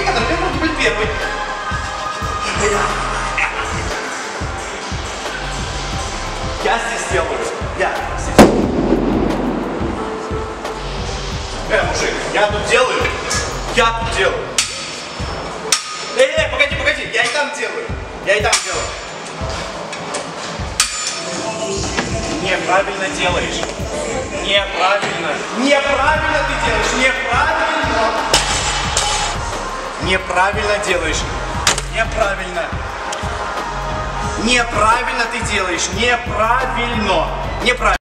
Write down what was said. и который должен быть первый. Я здесь делаю. Я здесь. Мужик, я тут делаю. Погоди, я и там делаю. Неправильно делаешь. Неправильно ты делаешь. Неправильно ты делаешь. Неправильно.